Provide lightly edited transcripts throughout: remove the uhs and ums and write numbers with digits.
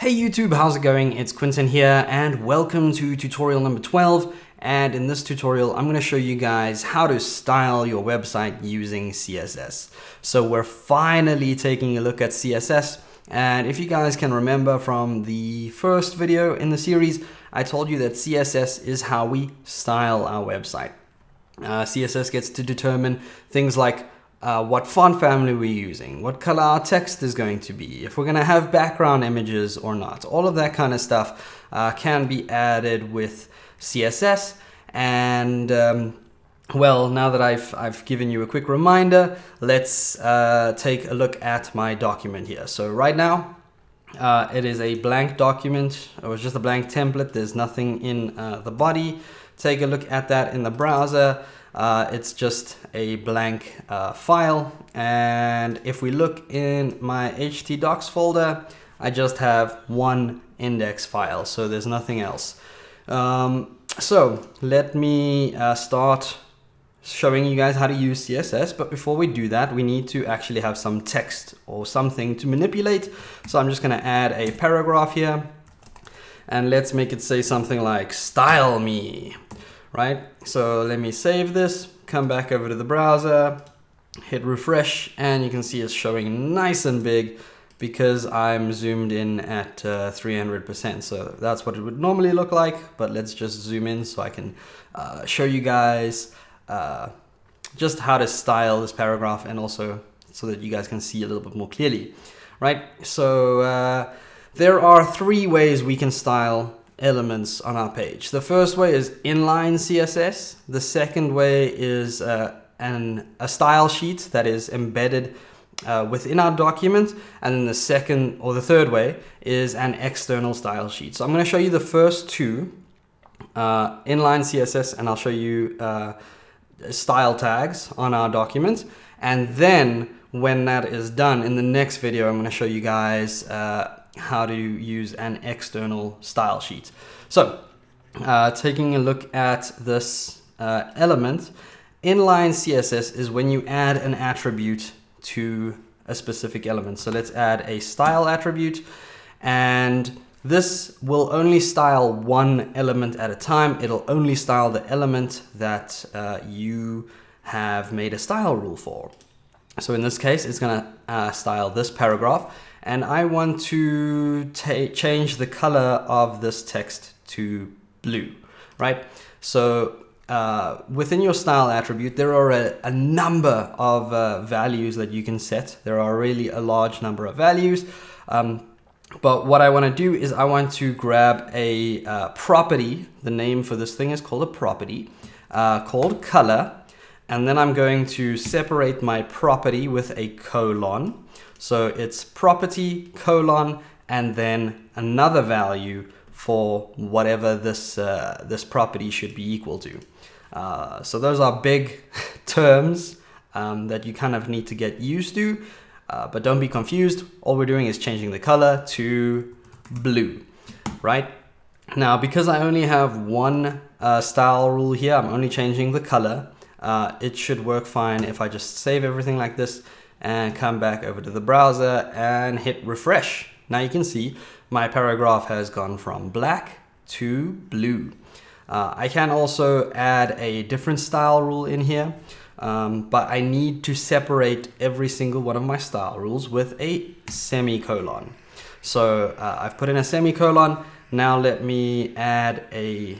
Hey YouTube, how's it going? It's Quinton here and welcome to tutorial number 12. And in this tutorial, I'm gonna show you guys how to style your website using CSS. So we're finally taking a look at CSS. And if you guys can remember from the first video in the series, I told you that CSS is how we style our website. CSS gets to determine things like what font family we're using, what color our text is going to be, if we're going to have background images or not. All of that kind of stuff can be added with CSS. And well, now that I've given you a quick reminder, let's take a look at my document here. So right now, it is a blank document. It was just a blank template. There's nothing in the body. Take a look at that in the browser. It's just a blank file, and if we look in my htdocs folder, I just have one index file, so there's nothing else. So let me start showing you guys how to use CSS, but before we do that, we need to actually have some text or something to manipulate. So I'm just going to add a paragraph here, and let's make it say something like "Style me." Right, so let me save this, come back over to the browser, hit refresh, and you can see it's showing nice and big because I'm zoomed in at 300%. So that's what it would normally look like, but let's just zoom in so I can show you guys just how to style this paragraph, and also so that you guys can see a little bit more clearly. Right, so there are three ways we can style elements on our page. The first way is inline CSS. The second way is a style sheet that is embedded within our document. And then the third way is an external style sheet. So I'm going to show you the first two, inline CSS, and I'll show you style tags on our document. And then when that is done, in the next video, I'm going to show you guys how to use an external style sheet. So taking a look at this element, inline CSS is when you add an attribute to a specific element. So let's add a style attribute, and this will only style one element at a time. It'll only style the element that you have made a style rule for. So in this case, it's going to style this paragraph, and I want to change the color of this text to blue, right? So within your style attribute, there are a number of values that you can set. There are really a large number of values. But what I want to do is I want to grab a property. The name for this thing is called a property called color. And then I'm going to separate my property with a colon. So it's property, colon, and then another value for whatever this, this property should be equal to. So those are big terms that you kind of need to get used to, but don't be confused. All we're doing is changing the color to blue, right? Now, because I only have one style rule here, I'm only changing the color. It should work fine if I just save everything like this and come back over to the browser and hit refresh. Now you can see my paragraph has gone from black to blue. I can also add a different style rule in here, but I need to separate every single one of my style rules with a semicolon. So I've put in a semicolon. Now let me add a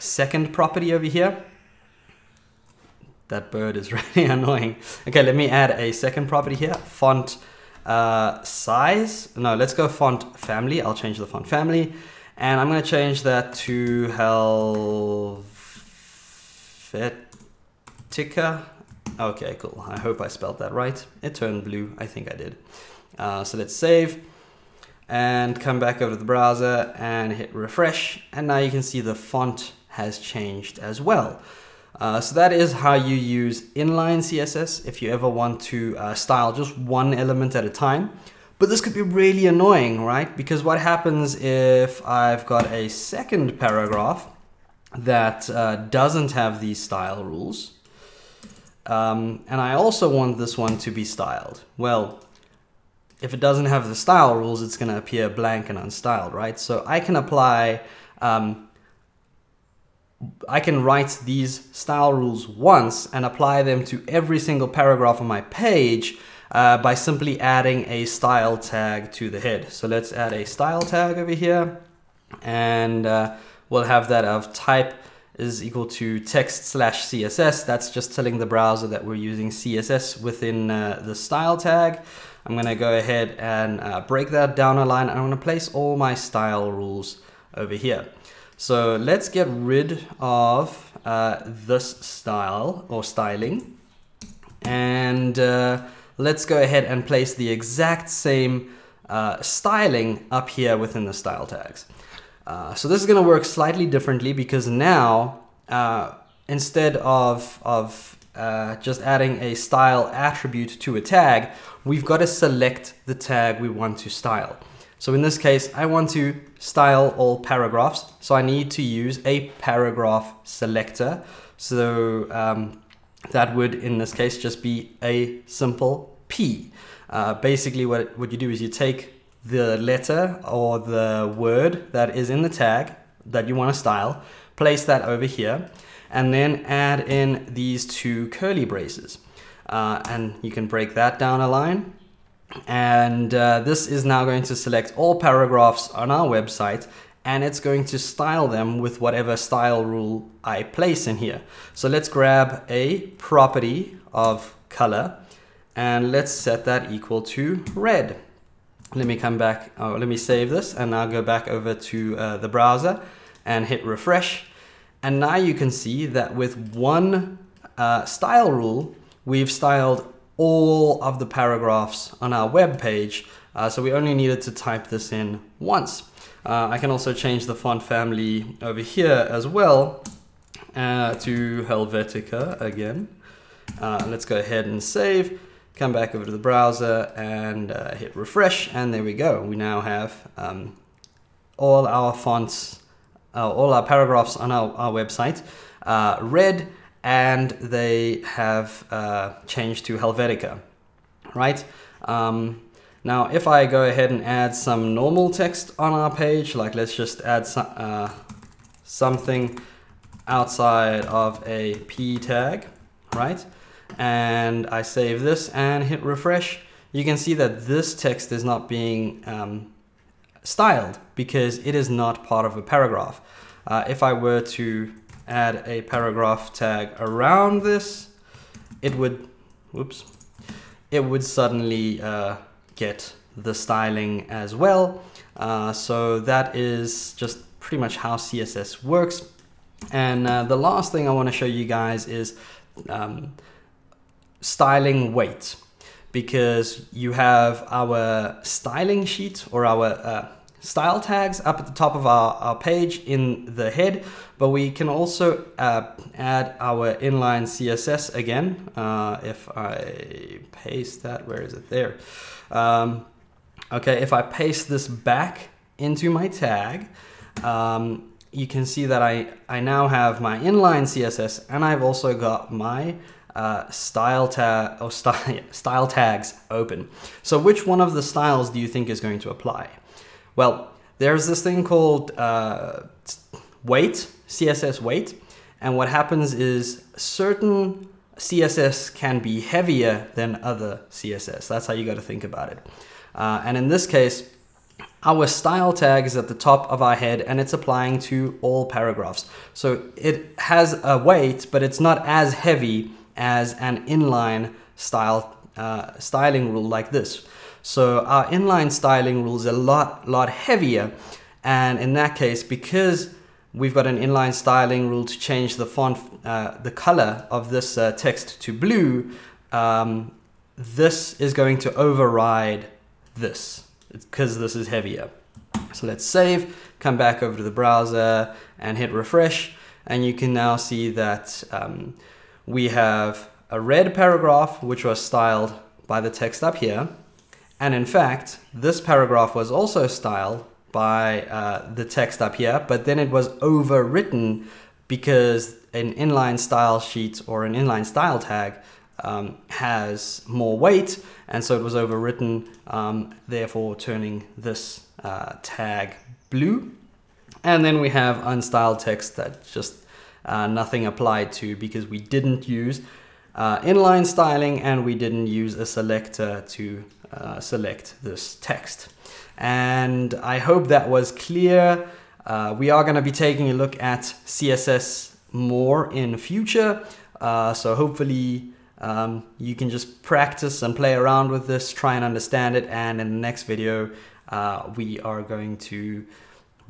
second property over here. That bird is really annoying. Okay, let me add a second property here, font size. No, let's go font family. I'll change the font family. And I'm gonna change that to Helvetica. Okay, cool. I hope I spelled that right. It turned blue, I think I did. So let's save and come back over to the browser and hit refresh. And now you can see the font has changed as well. So that is how you use inline CSS if you ever want to style just one element at a time. But this could be really annoying, right? Because what happens if I've got a second paragraph that doesn't have these style rules, and I also want this one to be styled? Well, if it doesn't have the style rules, it's going to appear blank and unstyled, right? So I can apply, I can write these style rules once and apply them to every single paragraph on my page by simply adding a style tag to the head. So let's add a style tag over here, and we'll have that of type is equal to text slash CSS. That's just telling the browser that we're using CSS within the style tag. I'm gonna go ahead and break that down a line. I'm gonna place all my style rules over here. So let's get rid of this style or styling, and let's go ahead and place the exact same styling up here within the style tags. So this is going to work slightly differently, because now instead of just adding a style attribute to a tag, we've got to select the tag we want to style. So in this case, I want to style all paragraphs, so I need to use a paragraph selector. So that would, in this case, just be a simple P. Basically, what you do is you take the letter or the word that is in the tag that you want to style, place that over here, and then add in these two curly braces. And you can break that down a line. And this is now going to select all paragraphs on our website, and it's going to style them with whatever style rule I place in here. So let's grab a property of color, and let's set that equal to red. Let me come back, let me save this, and now go back over to the browser and hit refresh. And now you can see that with one style rule, we've styled all of the paragraphs on our web page, so we only needed to type this in once. I can also change the font family over here as well to Helvetica again. Let's go ahead and save, come back over to the browser and hit refresh, and there we go. We now have all our fonts, all our paragraphs on our website red, and they have changed to Helvetica, right? Now, if I go ahead and add some normal text on our page, like let's just add some, something outside of a P tag, right? And I save this and hit refresh, you can see that this text is not being styled because it is not part of a paragraph. If I were to add a paragraph tag around this, it would, whoops, it would suddenly get the styling as well. So that is just pretty much how CSS works. And the last thing I want to show you guys is styling weight, because you have our styling sheet or our style tags up at the top of our page in the head, but we can also add our inline CSS again. If I paste that, where is it? There. Okay, if I paste this back into my tag, you can see that I now have my inline CSS, and I've also got my style tags open. So which one of the styles do you think is going to apply? Well, there's this thing called weight, CSS weight, and what happens is certain CSS can be heavier than other CSS. That's how you got to think about it. And in this case, our style tag is at the top of our head, and it's applying to all paragraphs. So it has a weight, but it's not as heavy as an inline style styling rule like this. So our inline styling rule is a lot heavier, and in that case, because we've got an inline styling rule to change the font, the color of this text to blue, this is going to override this because this is heavier. So let's save, come back over to the browser and hit refresh, and you can now see that we have a red paragraph which was styled by the text up here. And in fact, this paragraph was also styled by the text up here, but then it was overwritten because an inline style sheet or an inline style tag has more weight, and so it was overwritten, therefore turning this tag blue. And then we have unstyled text that just nothing applied to, because we didn't use inline styling and we didn't use a selector to select this text. And I hope that was clear. We are going to be taking a look at CSS more in future, so hopefully you can just practice and play around with this, try and understand it, and in the next video we are going to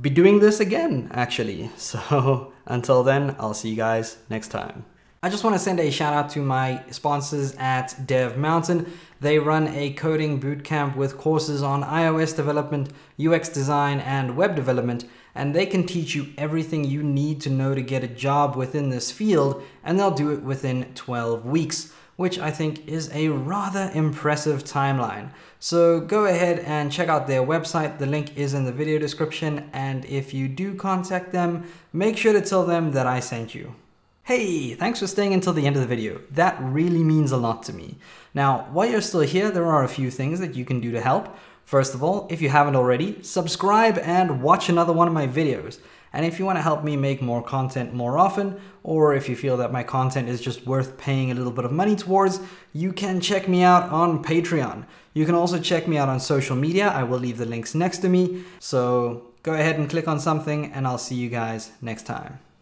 be doing this again, actually. So until then, I'll see you guys next time. I just want to send a shout out to my sponsors at Dev Mountain. They run a coding bootcamp with courses on iOS development, UX design, and web development, and they can teach you everything you need to know to get a job within this field, and they'll do it within 12 weeks, which I think is a rather impressive timeline. So go ahead and check out their website. The link is in the video description, and if you do contact them, make sure to tell them that I sent you. Hey, thanks for staying until the end of the video. That really means a lot to me. Now, while you're still here, there are a few things that you can do to help. First of all, if you haven't already, subscribe and watch another one of my videos. And if you want to help me make more content more often, or if you feel that my content is just worth paying a little bit of money towards, you can check me out on Patreon. You can also check me out on social media. I will leave the links next to me. So go ahead and click on something, and I'll see you guys next time.